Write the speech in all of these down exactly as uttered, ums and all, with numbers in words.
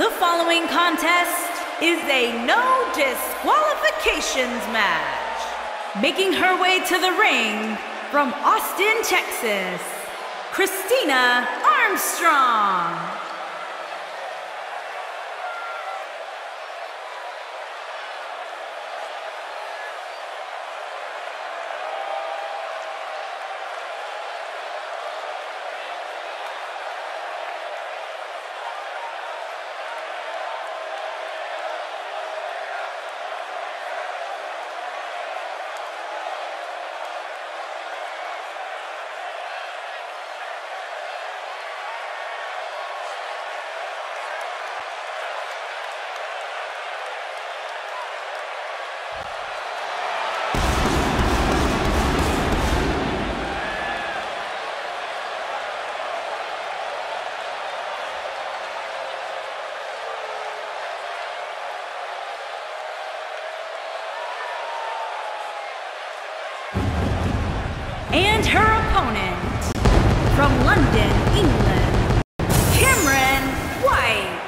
The following contest is a no disqualifications match. Making her way to the ring from Austin, Texas, Tina Armstrong. And her opponent, from London, England, Cameron White.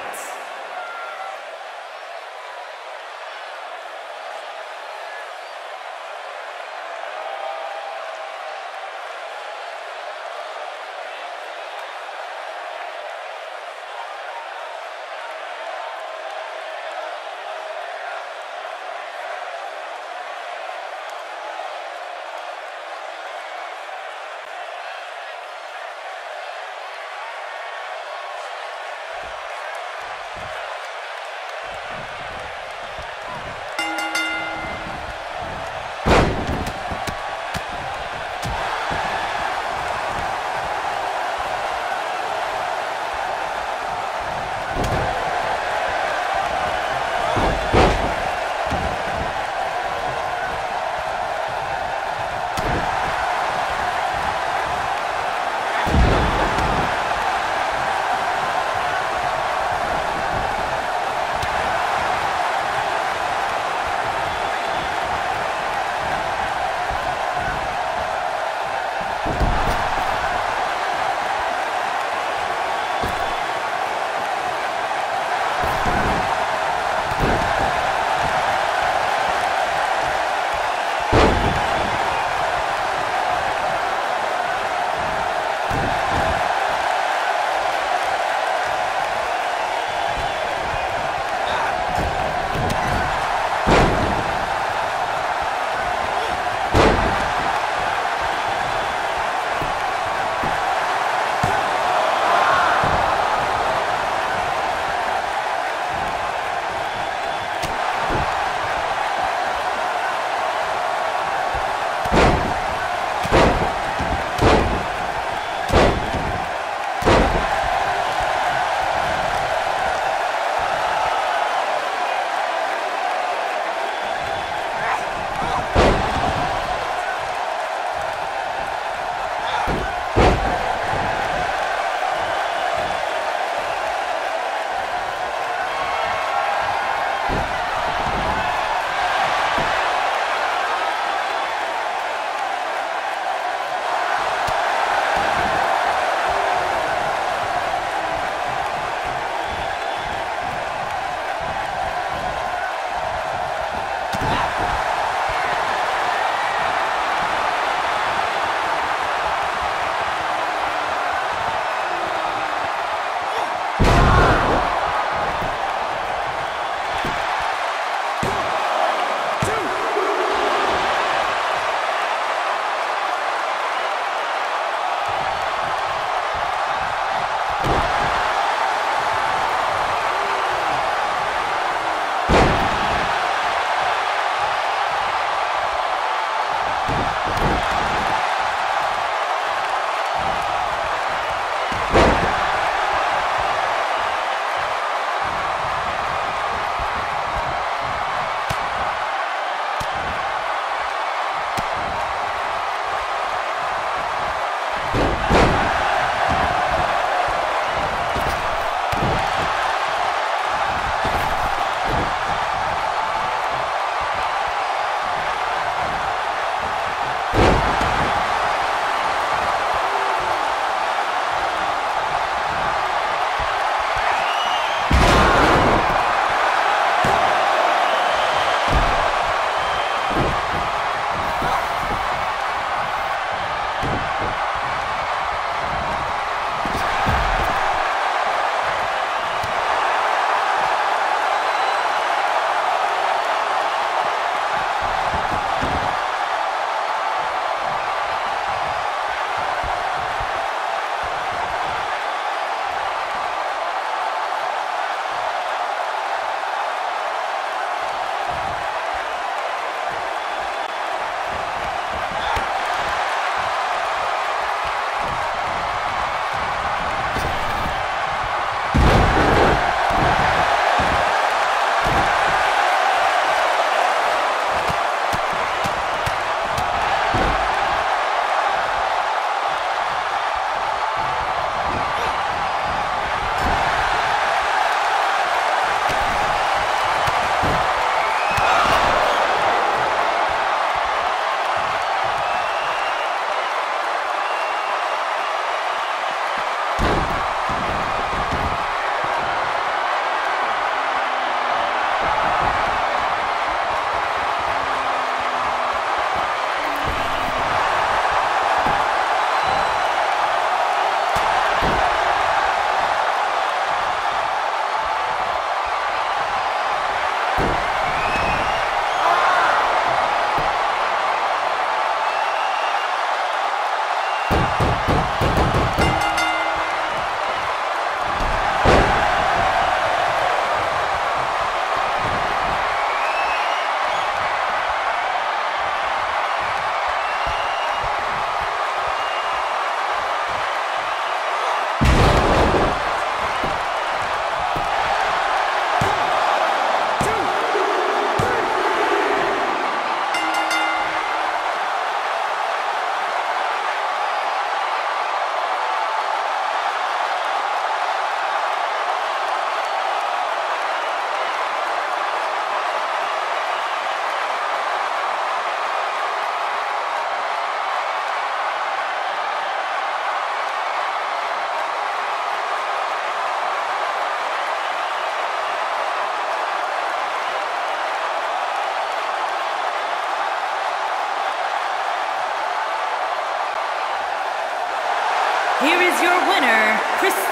your winner,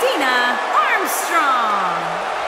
Tina Armstrong.